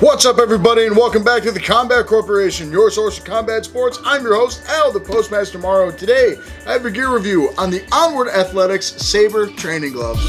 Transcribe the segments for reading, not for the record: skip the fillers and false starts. What's up, everybody, and welcome back to the Combat Corporation, your source of combat sports. I'm your host, Al, the Postmaster Morrow. Today, I have a gear review on the Onward Athletics Sabre training gloves.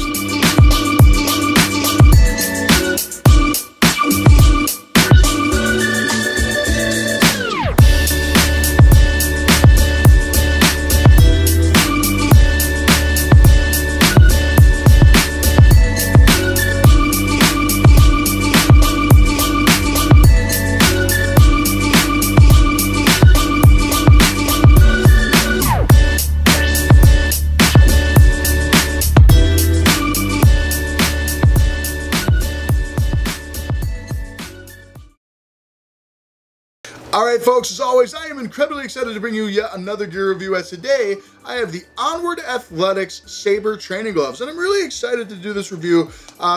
Alright folks, as always, I am incredibly excited to bring you yet another gear review, as today I have the Onward Athletics Sabre training gloves. And I'm really excited to do this review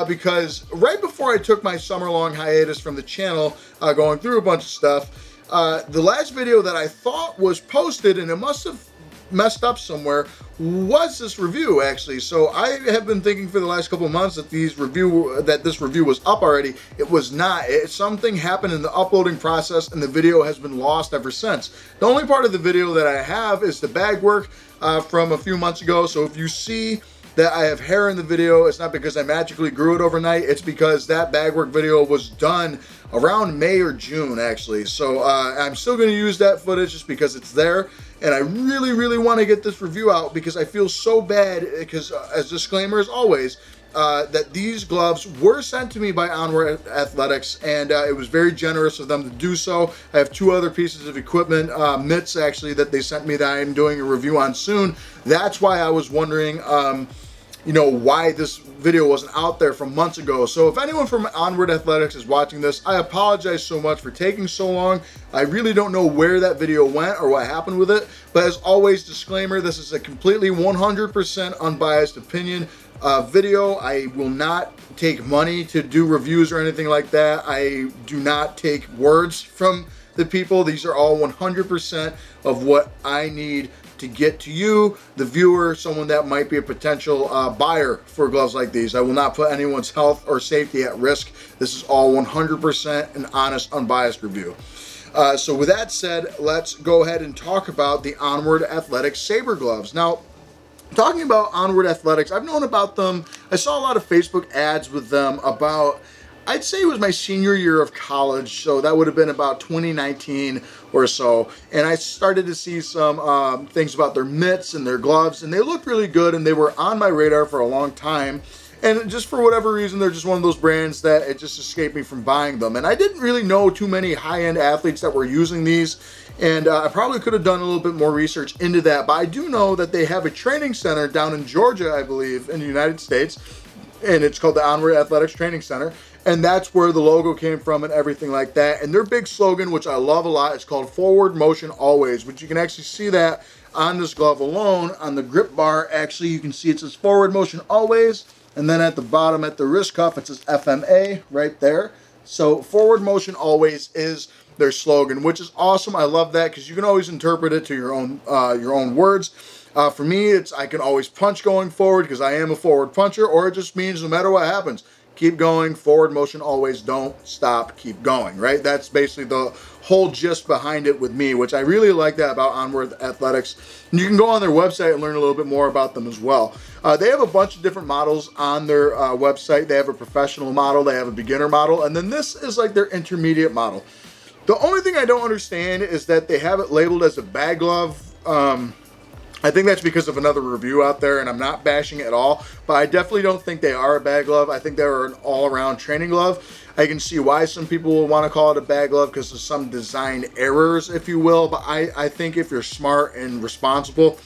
because right before I took my summer-long hiatus from the channel, going through a bunch of stuff, the last video that I thought was posted, and it must have messed up somewhere, was this review, actually. So I have been thinking for the last couple of months that this review was up already. It was not. Something happened in the uploading process and the video has been lost ever since. The only part of the video that I have is the bag work from a few months ago. So if you see that I have hair in the video, it's not because I magically grew it overnight. It's because that bagwork video was done around May or June, actually. So I'm still going to use that footage just because it's there. And I really, really want to get this review out because I feel so bad because, as disclaimer as always, that these gloves were sent to me by Onward Athletics, and it was very generous of them to do so. I have two other pieces of equipment, mitts actually, that they sent me that I am doing a review on soon. That's why I was wondering, you know, why this video wasn't out there from months ago. So if anyone from Onward Athletics is watching this, I apologize so much for taking so long. I really don't know where that video went or what happened with it. But as always, disclaimer, this is a completely 100% unbiased opinion video. I will not take money to do reviews or anything like that. I do not take words from the people. These are all 100% of what I need to get to you, the viewer, someone that might be a potential buyer for gloves like these. I will not put anyone's health or safety at risk. This is all 100% an honest, unbiased review. So with that said, let's go ahead and talk about the Onward Athletics Sabre gloves. Now, talking about Onward Athletics, I've known about them. I saw a lot of Facebook ads with them about, I'd say it was my senior year of college, so that would have been about 2019 or so, and I started to see some things about their mitts and their gloves, and they looked really good, and they were on my radar for a long time, and just for whatever reason, they're just one of those brands that it just escaped me from buying them, and I didn't really know too many high-end athletes that were using these, and I probably could have done a little bit more research into that, but I do know that they have a training center down in Georgia, I believe, in the United States, and it's called the Onward Athletics Training Center. And that's where the logo came from and everything like that. And their big slogan, which I love a lot, is called Forward Motion Always, which you can actually see that on this glove alone. On the grip bar, actually, you can see it says Forward Motion Always. And then at the bottom at the wrist cuff, it says FMA right there. So Forward Motion Always is their slogan, which is awesome. I love that because you can always interpret it to your own words. For me, it's I can always punch going forward because I am a forward puncher, or it just means no matter what happens, keep going, forward motion always, don't stop, keep going, right? That's basically the whole gist behind it with me, which I really like that about Onward Athletics. And you can go on their website and learn a little bit more about them as well. They have a bunch of different models on their website. They have a professional model, they have a beginner model, and then this is like their intermediate model. The only thing I don't understand is that they have it labeled as a bag glove. I think that's because of another review out there, and I'm not bashing it at all, but I definitely don't think they are a bag glove. I think they're an all-around training glove. I can see why some people will want to call it a bag glove because of some design errors, if you will, but I think if you're smart and responsible,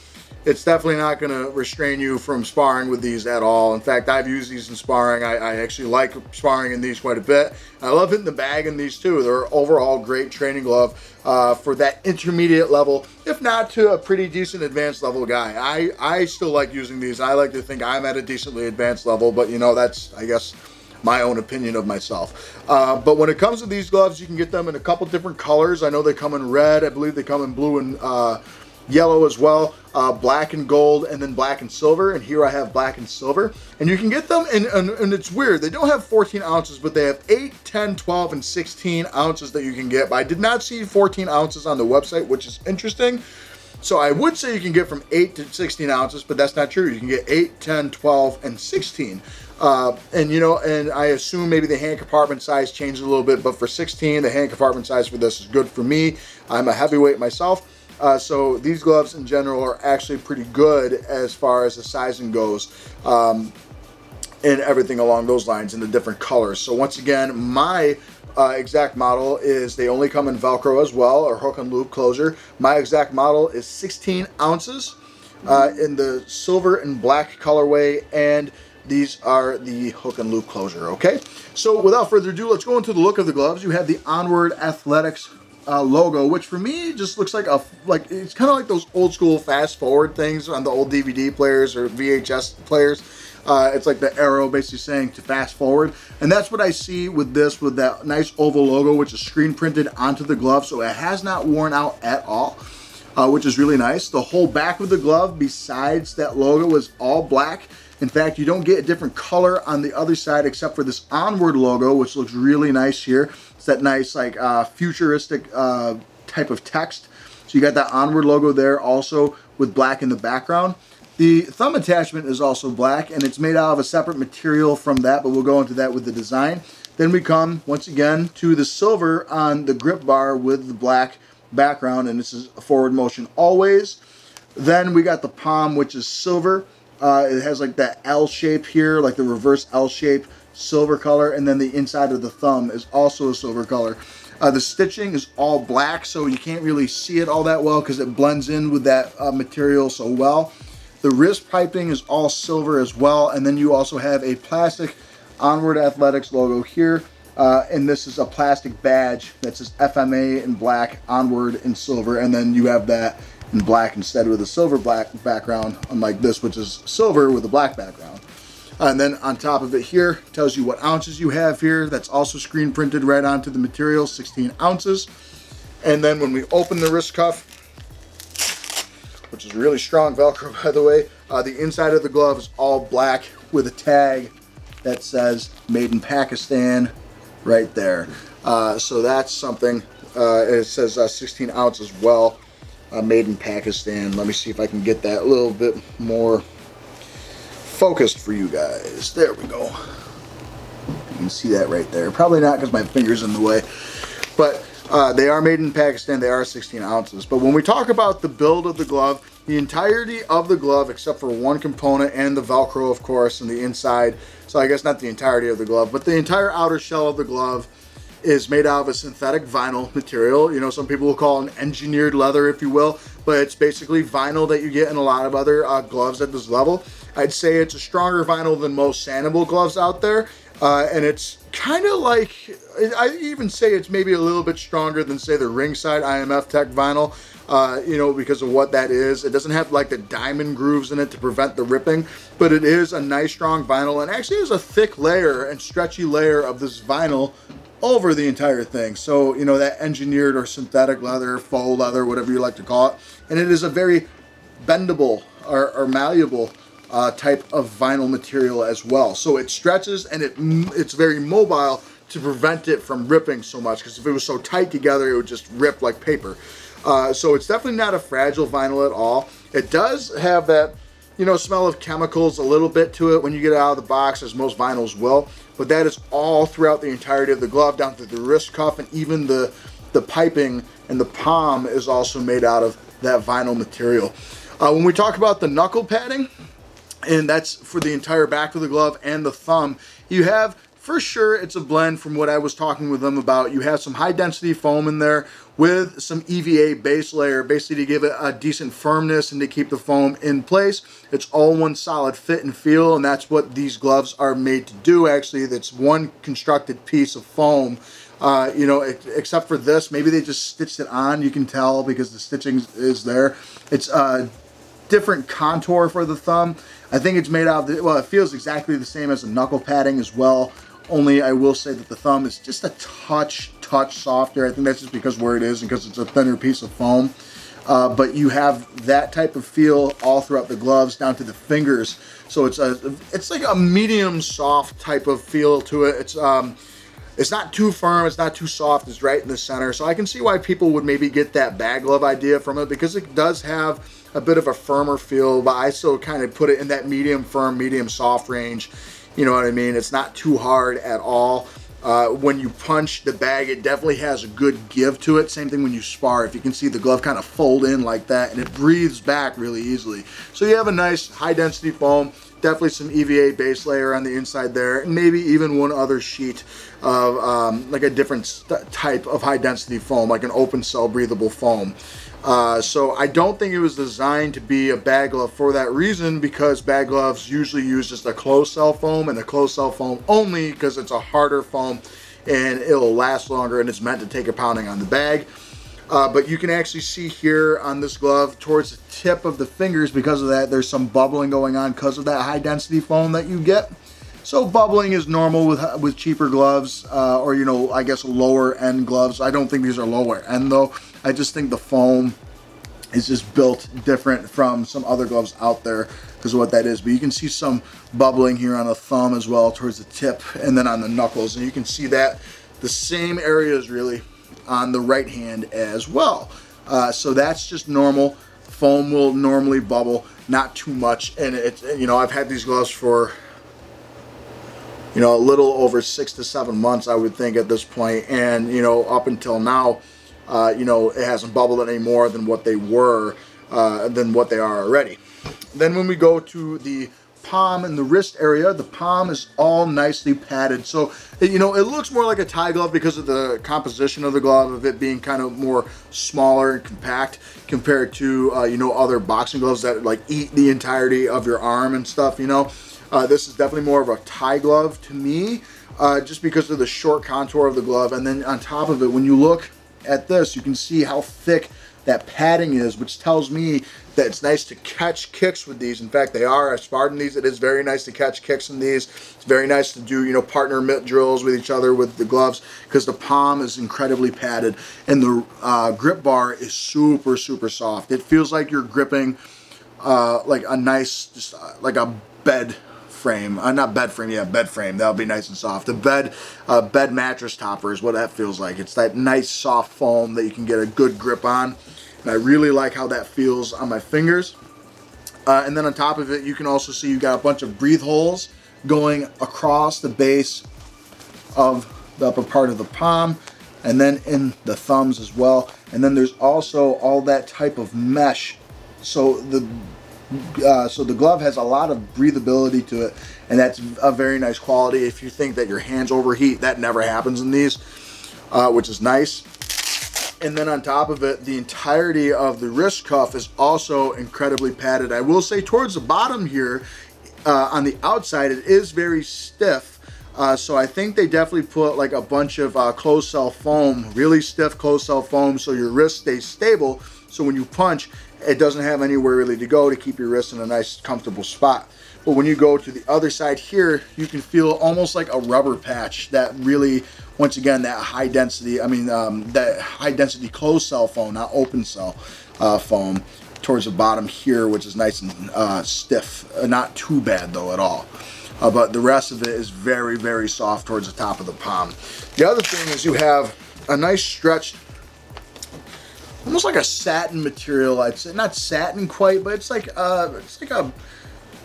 it's definitely not going to restrain you from sparring with these at all. In fact, I've used these in sparring. I actually like sparring in these quite a bit. I love hitting the bag in these too. They're overall great training glove for that intermediate level, if not to a pretty decent advanced level guy. I still like using these. I like to think I'm at a decently advanced level, but you know, that's, I guess, my own opinion of myself. But when it comes to these gloves, you can get them in a couple different colors. I know they come in red. I believe they come in blue and yellow as well, black and gold, and then black and silver. And here I have black and silver. And you can get them, and it's weird, they don't have 14 ounces, but they have 8, 10, 12, and 16 ounces that you can get. But I did not see 14 ounces on the website, which is interesting. So I would say you can get from 8 to 16 ounces, but that's not true. You can get 8, 10, 12, and 16. And you know, and I assume maybe the hand compartment size changes a little bit, but for 16, the hand compartment size for this is good for me. I'm a heavyweight myself. So these gloves in general are actually pretty good as far as the sizing goes, and everything along those lines, in the different colors. So once again, my exact model is, they only come in Velcro as well, or hook and loop closure. My exact model is 16 ounces in the silver and black colorway, and these are the hook and loop closure, okay? So without further ado, let's go into the look of the gloves. You have the Onward Athletics logo, which for me just looks like a, it's kind of like those old school fast forward things on the old DVD players or VHS players. It's like the arrow basically saying to fast forward. And that's what I see with this, with that nice oval logo, which is screen printed onto the glove. So it has not worn out at all, which is really nice. The whole back of the glove, besides that logo, is all black. In fact, you don't get a different color on the other side except for this Onward logo, which looks really nice here. It's that nice, like, futuristic type of text. So you got that Onward logo there also, with black in the background. The thumb attachment is also black, and it's made out of a separate material from that, but we'll go into that with the design. Then we come, once again, to the silver on the grip bar with the black background, and this is a forward motion always. Then we got the palm, which is silver. It has like that L shape here, like the reverse L shape, silver color, and then the inside of the thumb is also a silver color. The stitching is all black, so you can't really see it all that well because it blends in with that material so well. The wrist piping is all silver as well, and then you also have a plastic Onward Athletics logo here, and this is a plastic badge that says FMA in black, Onward in silver, and then you have that in black instead, with a silver black background, unlike this, which is silver with a black background. And then on top of it here, tells you what ounces you have here. That's also screen printed right onto the material, 16 ounces. And then when we open the wrist cuff, which is really strong Velcro, by the way, the inside of the glove is all black with a tag that says made in Pakistan right there. So that's something, it says 16 ounces as well. Made in Pakistan. Let me see if I can get that a little bit more focused for you guys. There we go. You can see that right there. Probably not because my finger's in the way, but they are made in Pakistan. They are 16 ounces. But when we talk about the build of the glove, the entirety of the glove, except for one component and the Velcro, of course, and the inside. So I guess not the entirety of the glove, but the entire outer shell of the glove is made out of a synthetic vinyl material. You know, some people will call it an engineered leather, if you will, but it's basically vinyl that you get in a lot of other gloves at this level. I'd say it's a stronger vinyl than most Sanabul gloves out there, and it's kind of like, I even say it's maybe a little bit stronger than, say, the Ringside IMF Tech vinyl, you know, because of what that is. It doesn't have like the diamond grooves in it to prevent the ripping, but it is a nice strong vinyl, and actually is a thick layer and stretchy layer of this vinyl over the entire thing. So, you know, that engineered or synthetic leather, faux leather, whatever you like to call it. And it is a very bendable or malleable type of vinyl material as well. So it stretches, and it's very mobile to prevent it from ripping so much, because if it was so tight together, it would just rip like paper. So it's definitely not a fragile vinyl at all. It does have that, you know, smell of chemicals a little bit to it when you get it out of the box, as most vinyls will. But that is all throughout the entirety of the glove, down to the wrist cuff, and even the piping and the palm is also made out of that vinyl material. When we talk about the knuckle padding, and that's for the entire back of the glove and the thumb, you have, for sure, it's a blend from what I was talking with them about. You have some high density foam in there with some EVA base layer, basically to give it a decent firmness and to keep the foam in place. It's all one solid fit and feel, and that's what these gloves are made to do, actually. That's one constructed piece of foam. You know, except for this, maybe they just stitched it on. You can tell because the stitching is there. It's different contour for the thumb. I think it's made out of, well, it feels exactly the same as the knuckle padding as well. Only I will say that the thumb is just a touch softer. I think that's just because where it is and because it's a thinner piece of foam. but you have that type of feel all throughout the gloves down to the fingers. So it's like a medium soft type of feel to it. It's not too firm, it's not too soft, it's right in the center. So I can see why people would maybe get that bag glove idea from it, because it does have a bit of a firmer feel, but I still kind of put it in that medium firm, medium soft range. You know what I mean? It's not too hard at all. When you punch the bag, it definitely has a good give to it. Same thing when you spar. If you can see the glove kind of fold in like that, and it breathes back really easily. So you have a nice high density foam, definitely some EVA base layer on the inside there, and maybe even one other sheet of like a different type of high density foam, like an open cell breathable foam. So I don't think it was designed to be a bag glove for that reason, because bag gloves usually use just a closed cell foam, and the closed cell foam only because it's a harder foam and it'll last longer, and it's meant to take a pounding on the bag. But you can actually see here on this glove towards the tip of the fingers, because of that, there's some bubbling going on because of that high density foam that you get. So bubbling is normal with cheaper gloves, or, you know, I guess lower end gloves. I don't think these are lower end though. I just think the foam is just built different from some other gloves out there because of what that is. But you can see some bubbling here on the thumb as well towards the tip, and then on the knuckles. And you can see that the same areas really on the right hand as well. So that's just normal. Foam will normally bubble, not too much. And it's, you know, I've had these gloves for, you know, a little over 6 to 7 months, I would think, at this point. And, you know, up until now, you know, it hasn't bubbled any more than what they were, than what they are already. Then when we go to the palm and the wrist area, the palm is all nicely padded. So, you know, it looks more like a tie glove because of the composition of the glove, of it being kind of more smaller and compact compared to, you know, other boxing gloves that like eat the entirety of your arm and stuff, you know. This is definitely more of a tie glove to me, just because of the short contour of the glove. And then on top of it, when you look at this, you can see how thick that padding is, which tells me that it's nice to catch kicks with these. In fact, they are. I sparred in these. It is very nice to catch kicks in these. It's very nice to do, you know, partner mitt drills with each other with the gloves, because the palm is incredibly padded, and the grip bar is super, super soft. It feels like you're gripping like a nice, just like a bed frame, not bed frame, yeah, bed frame. That'll be nice and soft. The bed mattress topper is what that feels like. It's that nice soft foam that you can get a good grip on, and I really like how that feels on my fingers. And then on top of it, you can also see you got a bunch of breathe holes going across the base of the upper part of the palm, and then in the thumbs as well. And then there's also all that type of mesh, so the glove has a lot of breathability to it, and that's a very nice quality. If you think that your hands overheat, that never happens in these, which is nice. And then on top of it, the entirety of the wrist cuff is also incredibly padded. I will say towards the bottom here, on the outside, it is very stiff. So I think they definitely put like a bunch of closed cell foam, really stiff closed cell foam, so your wrist stays stable. So when you punch, it doesn't have anywhere really to go to keep your wrist in a nice comfortable spot. But when you go to the other side here, you can feel almost like a rubber patch, that really, once again, that high density, I mean, that high density closed cell foam, not open cell foam, towards the bottom here, which is nice and stiff. Not too bad though at all. But the rest of it is very, very soft towards the top of the palm. The other thing is you have a nice stretched, almost like a satin material. I'd say not satin quite, but it's like a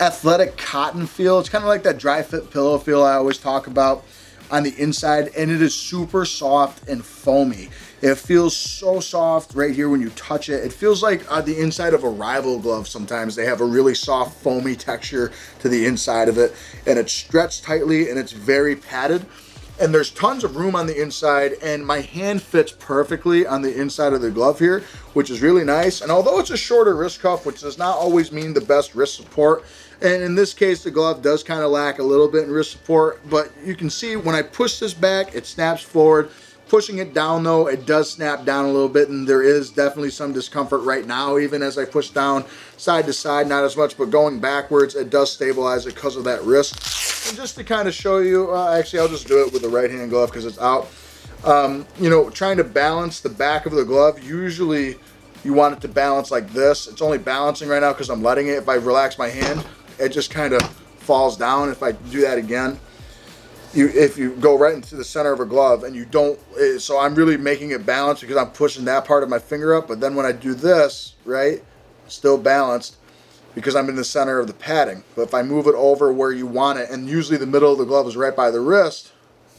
athletic cotton feel. It's kind of like that dry fit pillow feel I always talk about on the inside, and it is super soft and foamy. It feels so soft right here when you touch it. It feels like the inside of a rival glove sometimes. They have a really soft foamy texture to the inside of it, and it's stretched tightly, and it's very padded. And there's tons of room on the inside, and my hand fits perfectly on the inside of the glove here, which is really nice. And although it's a shorter wrist cuff, which does not always mean the best wrist support, and in this case, the glove does kind of lack a little bit in wrist support, but you can see when I push this back, it snaps forward. Pushing it down though, it does snap down a little bit, and there is definitely some discomfort right now, even as I push down side to side, not as much, but going backwards, it does stabilize it because of that wrist. And just to kind of show you, actually I'll just do it with the right hand glove because it's out. You know, trying to balance the back of the glove usually you want it to balance like this. It's only balancing right now because I'm letting it. If I relax my hand, it just kind of falls down. If I do that again, if you go right into the center of a glove and you don't, so I'm really making it balanced because I'm pushing that part of my finger up. But then when I do this, right, still balanced because I'm in the center of the padding. But if I move it over where you want it, and usually the middle of the glove is right by the wrist,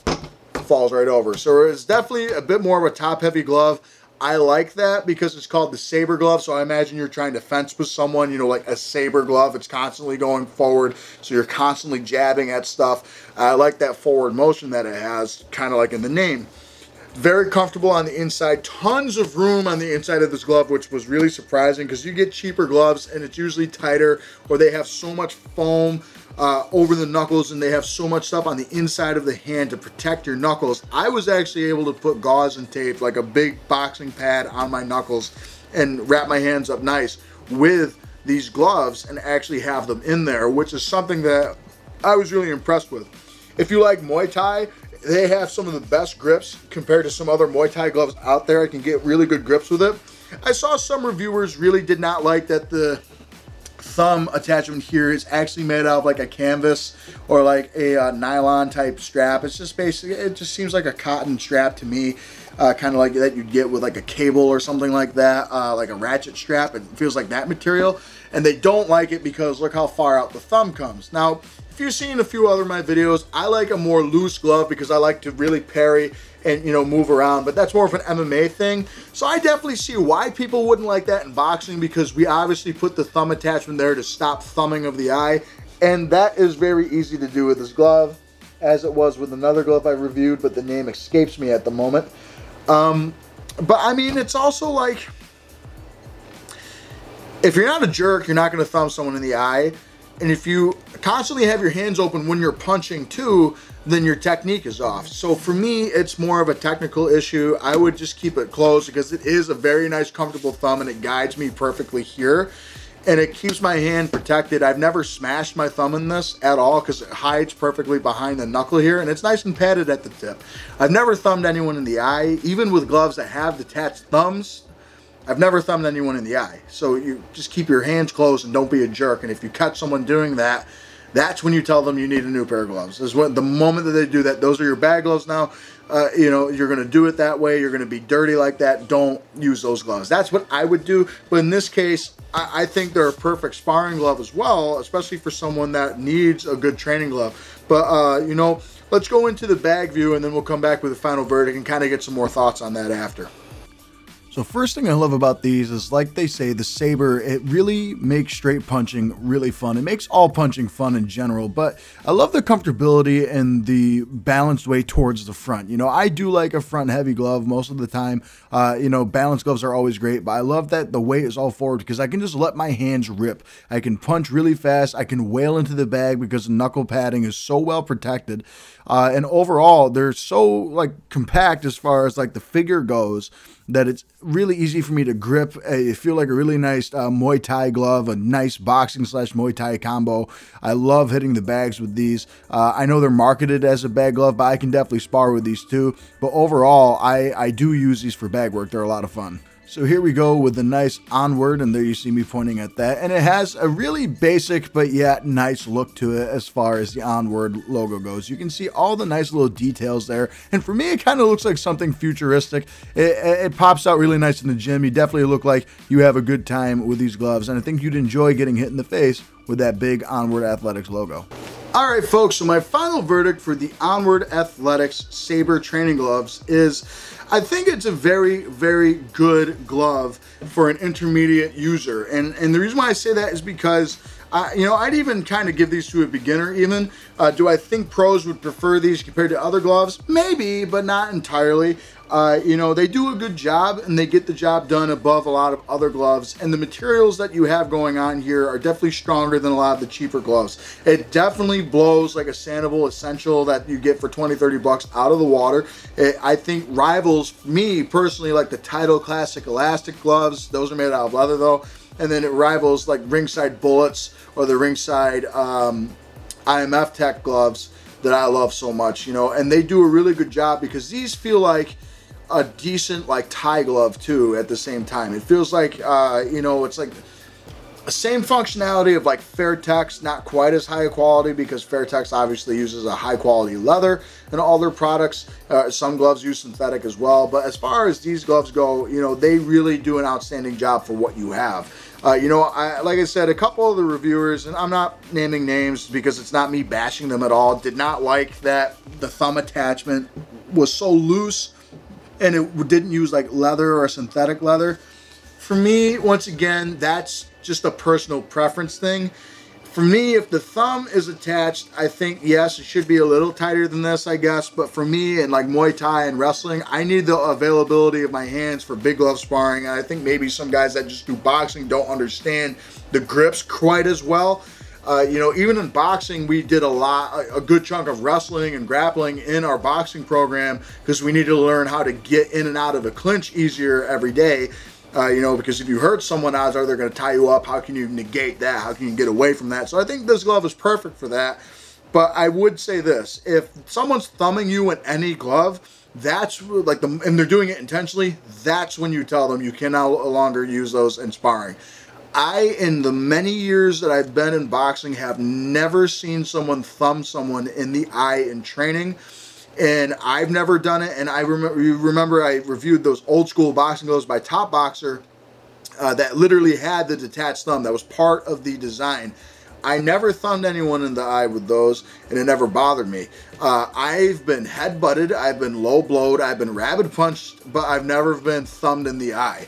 it falls right over. So it's definitely a bit more of a top heavy glove. I like that because it's called the saber glove. So I imagine you're trying to fence with someone, you know, like a saber glove. It's constantly going forward. So you're constantly jabbing at stuff. I like that forward motion that it has, kind of like in the name. Very comfortable on the inside. Tons of room on the inside of this glove, which was really surprising because you get cheaper gloves and it's usually tighter, or they have so much foam over the knuckles and they have so much stuff on the inside of the hand to protect your knuckles. I was actually able to put gauze and tape, like a big boxing pad, on my knuckles and wrap my hands up nice with these gloves and actually have them in there, which is something that I was really impressed with. If you like Muay Thai, they have some of the best grips compared to some other Muay Thai gloves out there. I can get really good grips with it. I saw some reviewers really did not like that the thumb attachment here is actually made out of like a canvas or like a nylon type strap. It's just basically, it just seems like a cotton strap to me, kind of like that you'd get with like a cable or something like that, like a ratchet strap. It feels like that material. And they don't like it because look how far out the thumb comes. Now, if you've seen a few other of my videos, I like a more loose glove because I like to really parry and, you know, move around, but that's more of an MMA thing. So I definitely see why people wouldn't like that in boxing, because we obviously put the thumb attachment there to stop thumbing of the eye. And that is very easy to do with this glove, as it was with another glove I reviewed, but the name escapes me at the moment. But I mean, it's also like, if you're not a jerk, you're not going to thumb someone in the eye. And if you constantly have your hands open when you're punching too, then your technique is off. So for me, it's more of a technical issue. I would just keep it closed because it is a very nice, comfortable thumb and it guides me perfectly here. And it keeps my hand protected. I've never smashed my thumb in this at all because it hides perfectly behind the knuckle here. And it's nice and padded at the tip. I've never thumbed anyone in the eye, even with gloves that have detached thumbs. I've never thumbed anyone in the eye. So you just keep your hands closed and don't be a jerk. And if you catch someone doing that, that's when you tell them you need a new pair of gloves. This is when, the moment that they do that, those are your bad gloves now. You know, you're going to do it that way. You're going to be dirty like that. Don't use those gloves. That's what I would do. But in this case, I think they're a perfect sparring glove as well, especially for someone that needs a good training glove. But, you know, let's go into the bag view and then we'll come back with the final verdict and kind of get some more thoughts on that after. So first thing I love about these is, like they say, the saber, it really makes straight punching really fun. It makes all punching fun in general, but I love the comfortability and the balanced way towards the front. You know, I do like a front heavy glove most of the time. You know, balanced gloves are always great, but I love that the weight is all forward because I can just let my hands rip. I can punch really fast. I can wail into the bag because the knuckle padding is so well protected. And overall, they're so like compact as far as like the figure goes, that it's really easy for me to grip. I feel like a really nice Muay Thai glove, a nice boxing / Muay Thai combo. I love hitting the bags with these. I know they're marketed as a bag glove, but I can definitely spar with these too. But overall, I do use these for bag work. They're a lot of fun. So here we go with the nice Onward, and there you see me pointing at that. And it has a really basic but yet nice look to it as far as the Onward logo goes. You can see all the nice little details there. And for me, it kind of looks like something futuristic. It pops out really nice in the gym. You definitely look like you have a good time with these gloves. And I think you'd enjoy getting hit in the face with that big Onward Athletics logo. All right, folks, so my final verdict for the Onward Athletics Sabre training gloves is, I think it's a very, very good glove for an intermediate user. And the reason why I say that is because, you know, I'd even kind of give these to a beginner even. Do I think pros would prefer these compared to other gloves? Maybe, but not entirely. You know, they do a good job and they get the job done above a lot of other gloves, and the materials that you have going on here are definitely stronger than a lot of the cheaper gloves. It definitely blows like a Sanabul Essential that you get for 20, 30 bucks out of the water. It, I think, rivals me personally like the Title Classic elastic gloves. Those are made out of leather though. And then it rivals like Ringside Bullets or the Ringside IMF Tech gloves that I love so much, you know, and they do a really good job because these feel like a decent like tie glove too at the same time. It feels like, you know, it's like the same functionality of like Fairtex, not quite as high quality because Fairtex obviously uses a high quality leather in all their products. Some gloves use synthetic as well, but as far as these gloves go, you know, they really do an outstanding job for what you have. You know, like I said, a couple of the reviewers, and I'm not naming names because it's not me bashing them at all, did not like that the thumb attachment was so loose and it didn't use like leather or synthetic leather. For me, once again, that's just a personal preference thing. For me, if the thumb is attached, I think, yes, it should be a little tighter than this, I guess. But for me, and like Muay Thai and wrestling, I need the availability of my hands for big glove sparring. And I think maybe some guys that just do boxing don't understand the grips quite as well. You know, even in boxing, we did a good chunk of wrestling and grappling in our boxing program because we need to learn how to get in and out of a clinch easier every day. You know, because if you hurt someone, odds are they're going to tie you up. How can you negate that? How can you get away from that? So I think this glove is perfect for that. But I would say this, if someone's thumbing you in any glove, that's like, and they're doing it intentionally, that's when you tell them you can no longer use those in sparring. In the many years that I've been in boxing, have never seen someone thumb someone in the eye in training. And I've never done it. And I remember, you remember I reviewed those old school boxing gloves by Top Boxer that literally had the detached thumb. That was part of the design. I never thumbed anyone in the eye with those, and it never bothered me. I've been headbutted, I've been low blowed, I've been rabbit punched, but I've never been thumbed in the eye.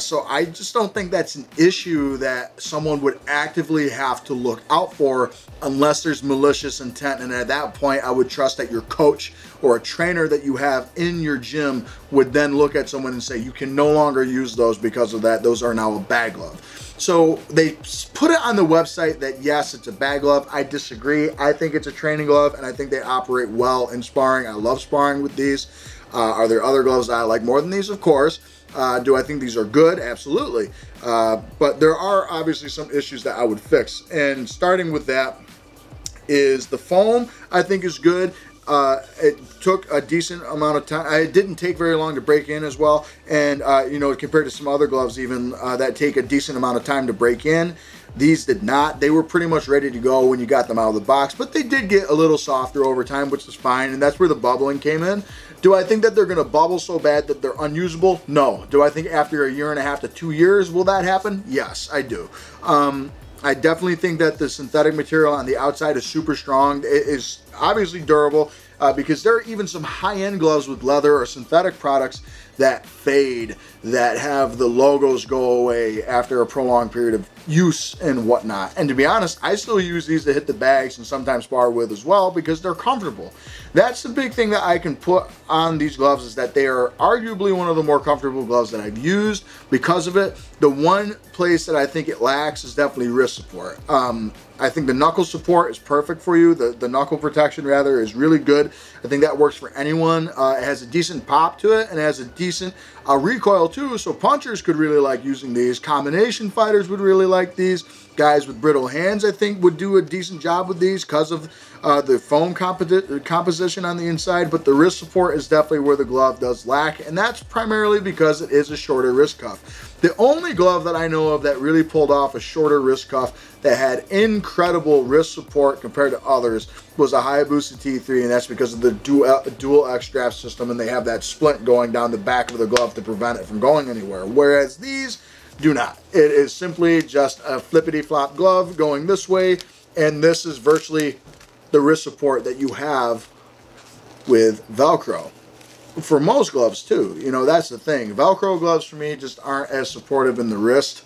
So I just don't think that's an issue that someone would actively have to look out for unless there's malicious intent. And at that point, I would trust that your coach or a trainer that you have in your gym would then look at someone and say, you can no longer use those because of that. Those are now a bag glove. So they put it on the website that, yes, it's a bag glove. I disagree. I think it's a training glove, and I think they operate well in sparring. I love sparring with these. Are there other gloves that I like more than these? Of course. Do I think these are good? Absolutely. But there are obviously some issues that I would fix. And starting with that is the foam, I think, is good. It took a decent amount of time. It didn't take very long to break in as well. And, you know, compared to some other gloves even that take a decent amount of time to break in, these did not. They were pretty much ready to go when you got them out of the box, but they did get a little softer over time, which is fine. And that's where the bubbling came in. Do I think that they're going to bubble so bad that they're unusable? No. Do I think after a year and a half to 2 years will that happen? Yes, I do. I definitely think that the synthetic material on the outside is super strong. It is obviously durable because there are even some high-end gloves with leather or synthetic products that fade, that have the logos go away after a prolonged period of use and whatnot. And to be honest, I still use these to hit the bags and sometimes spar with as well because they're comfortable. That's the big thing that I can put on these gloves is that they are arguably one of the more comfortable gloves that I've used because of it. The one place that I think it lacks is definitely wrist support. I think the knuckle support is perfect for you. The knuckle protection rather is really good. I think that works for anyone. It has a decent pop to it and it has a decent recoil too. So punchers could really like using these. Combination fighters would really like these. Guys with brittle hands, I think, would do a decent job with these because of the foam composition on the inside. But the wrist support is definitely where the glove does lack, and that's primarily because it is a shorter wrist cuff. The only glove that I know of that really pulled off a shorter wrist cuff that had incredible wrist support compared to others was a Hayabusa T3, and that's because of the dual X strap system, and they have that splint going down the back of the glove to prevent it from going anywhere, whereas these do not. It is simply just a flippity-flop glove going this way, and this is virtually the wrist support that you have with Velcro. For most gloves, too, you know, that's the thing. Velcro gloves, for me, just aren't as supportive in the wrist.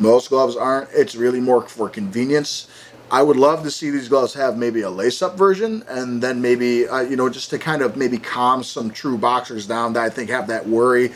Most gloves aren't. It's really more for convenience. I would love to see these gloves have maybe a lace-up version, and then maybe, you know, just to kind of maybe calm some true boxers down that I think have that worry.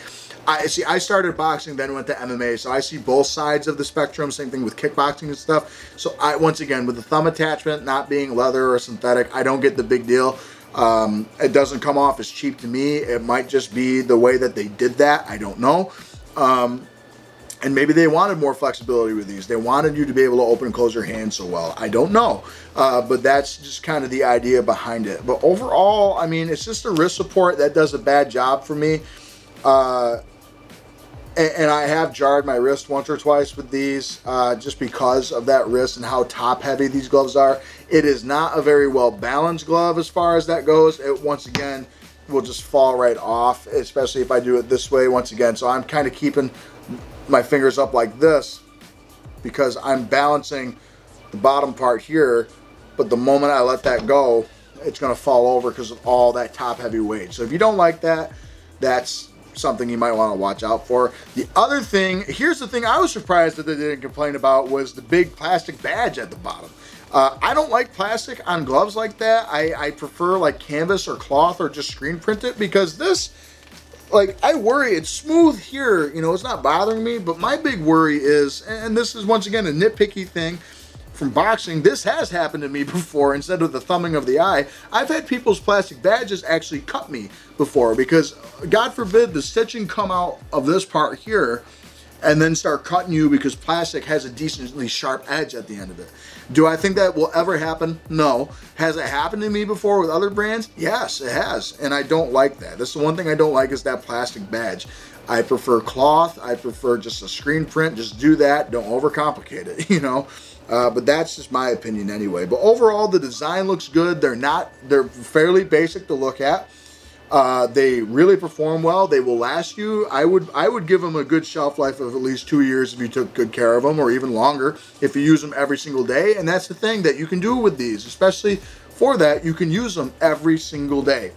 I started boxing, then went to MMA, so I see both sides of the spectrum. Same thing with kickboxing and stuff. So I, once again, with the thumb attachment not being leather or synthetic, I don't get the big deal. It doesn't come off as cheap to me. It might just be the way that they did that. I don't know. And maybe they wanted more flexibility with these. They wanted you to be able to open and close your hand so well. I don't know. But that's just kind of the idea behind it. But overall, I mean, it's just the wrist support that does a bad job for me. And I have jarred my wrist once or twice with these just because of that wrist and how top heavy these gloves are. It is not a very well balanced glove as far as that goes. It once again will just fall right off, especially if I do it this way once again. So I'm kind of keeping my fingers up like this because I'm balancing the bottom part here, but the moment I let that go, it's gonna fall over because of all that top heavy weight. So if you don't like that, that's something you might want to watch out for. The other thing, here's the thing I was surprised that they didn't complain about, was the big plastic badge at the bottom. I don't like plastic on gloves like that. I prefer like canvas or cloth or just screen print it, because this, like, I worry, it's smooth here, you know, it's not bothering me, but my big worry is, and this is once again a nitpicky thing from boxing, this has happened to me before. Instead of the thumbing of the eye, I've had people's plastic badges actually cut me before, because God forbid the stitching come out of this part here and then start cutting you, because plastic has a decently sharp edge at the end of it. Do I think that will ever happen? No. Has it happened to me before with other brands? Yes, it has, and I don't like that. That's the one thing I don't like, is that plastic badge. I prefer cloth, I prefer just a screen print, just do that, don't overcomplicate it, you know? But that's just my opinion anyway. But overall, the design looks good. They're fairly basic to look at. They really perform well. They will last you. I would give them a good shelf life of at least 2 years if you took good care of them, or even longer if you use them every single day. And that's the thing that you can do with these, especially for that, you can use them every single day.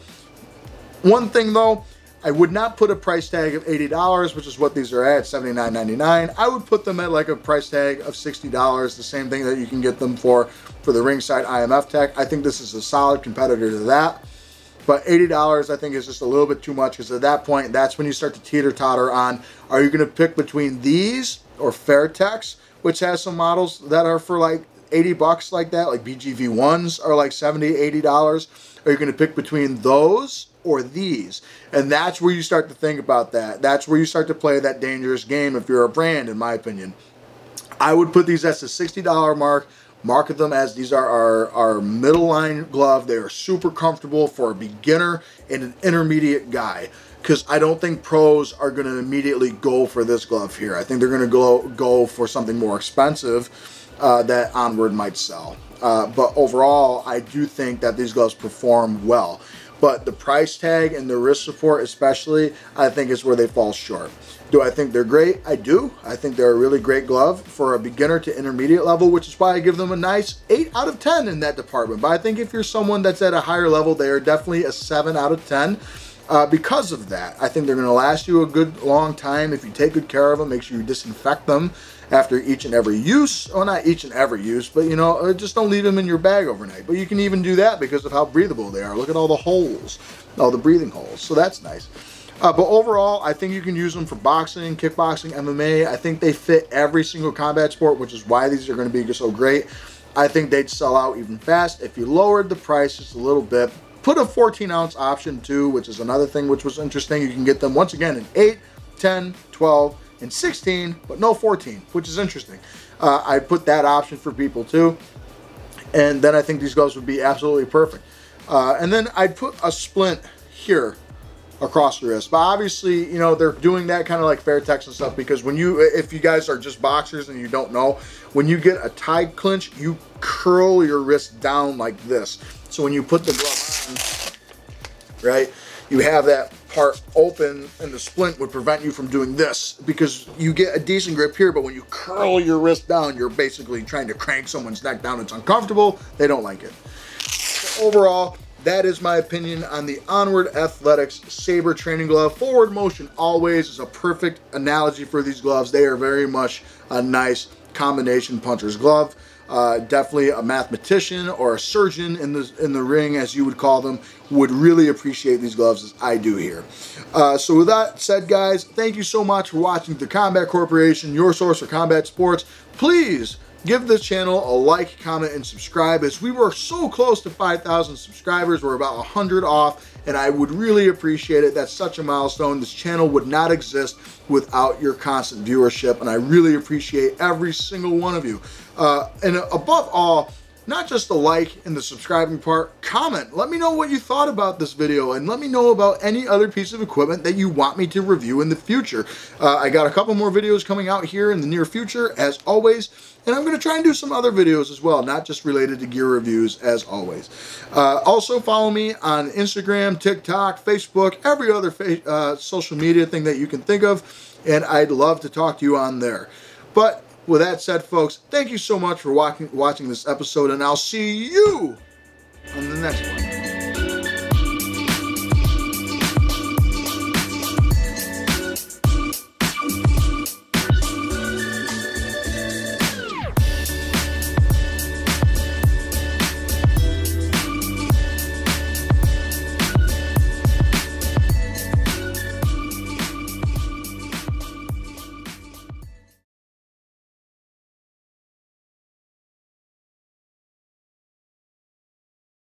One thing though, I would not put a price tag of $80, which is what these are at, $79.99. I would put them at like a price tag of $60, the same thing that you can get them for the Ringside IMF Tech. I think this is a solid competitor to that. But $80, I think, is just a little bit too much, because at that point, that's when you start to teeter-totter on, are you going to pick between these or Fairtex, which has some models that are for like 80 bucks like that, like BGV1s are like $70, $80. Are you going to pick between those or these? And that's where you start to think about that. That's where you start to play that dangerous game if you're a brand, in my opinion. I would put these at the $60 mark, market them as these are our middle line glove. They are super comfortable for a beginner and an intermediate guy, because I don't think pros are going to immediately go for this glove here. I think they're going to go for something more expensive that Onward might sell. But overall, I do think that these gloves perform well. But the price tag and the wrist support especially, I think is where they fall short. Do I think they're great? I do. I think they're a really great glove for a beginner to intermediate level, which is why I give them a nice 8 out of 10 in that department. But I think if you're someone that's at a higher level, they are definitely a 7 out of 10 because of that. I think they're going to last you a good long time if you take good care of them, make sure you disinfect them after each and every use. Well, not each and every use, but you know, just don't leave them in your bag overnight. But you can even do that because of how breathable they are. Look at all the holes, all the breathing holes. So that's nice. But overall, I think you can use them for boxing, kickboxing, MMA. I think they fit every single combat sport, which is why these are going to be so great. I think they'd sell out even fast if you lowered the price just a little bit. Put a 14-ounce option too, which is another thing which was interesting. You can get them once again in 8, 10, 12, and 16, but no 14, which is interesting. I put that option for people too, and then I think these gloves would be absolutely perfect. And then I'd put a splint here across the wrist, but obviously, you know, they're doing that kind of like Fairtex and stuff, because when you, if you guys are just boxers and you don't know, when you get a tight clinch, you curl your wrist down like this. So when you put the glove on, right, you have that part open, and the splint would prevent you from doing this, because you get a decent grip here, but when you curl your wrist down, you're basically trying to crank someone's neck down. It's uncomfortable. They don't like it. So overall, that is my opinion on the Onward Athletics Sabre training glove. Forward motion always is a perfect analogy for these gloves. They are very much a nice combination puncher's glove. Definitely a mathematician or a surgeon in the ring, as you would call them, would really appreciate these gloves as I do here. So with that said, guys, thank you so much for watching the Combat Corporation, your source for combat sports. Please give this channel a like, comment, and subscribe, as we were so close to 5,000 subscribers. We're about 100 off, and I would really appreciate it. That's such a milestone. This channel would not exist without your constant viewership, and I really appreciate every single one of you. And above all, not just the like and the subscribing part, comment. Let me know what you thought about this video, and let me know about any other piece of equipment that you want me to review in the future. I got a couple more videos coming out here in the near future, as always, and I'm going to try and do some other videos as well, not just related to gear reviews, as always. Also, follow me on Instagram, TikTok, Facebook, every other social media thing that you can think of, and I'd love to talk to you on there. But with that said, folks, thank you so much for watching this episode, and I'll see you